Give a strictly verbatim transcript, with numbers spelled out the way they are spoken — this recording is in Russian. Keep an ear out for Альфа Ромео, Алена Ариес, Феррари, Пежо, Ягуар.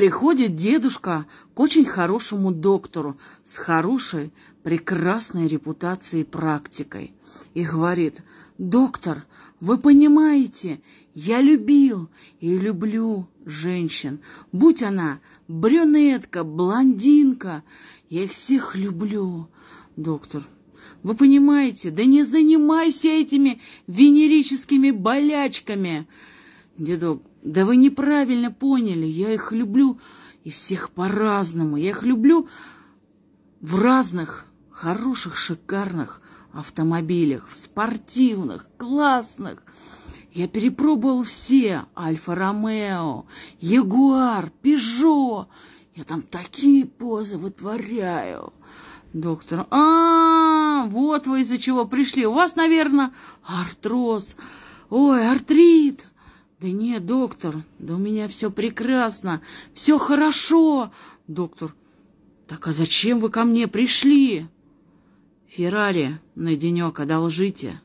приходит дедушка к очень хорошему доктору с хорошей, прекрасной репутацией и практикой и говорит: доктор, вы понимаете, я любил и люблю женщин, будь она брюнетка, блондинка, я их всех люблю. Доктор: вы понимаете, да не занимайся этими венерическими болячками. Дедок: да вы неправильно поняли, я их люблю и всех по-разному. Я их люблю в разных хороших, шикарных автомобилях, в спортивных, классных. Я перепробовал все: Альфа Ромео, Ягуар, Пежо. Я там такие позы вытворяю. Доктор: а, вот вы из-за чего пришли. У вас, наверное, артроз. Ой, артрит. Да нет, доктор, да у меня все прекрасно, все хорошо. Доктор: так а зачем вы ко мне пришли? Феррари на денек одолжите.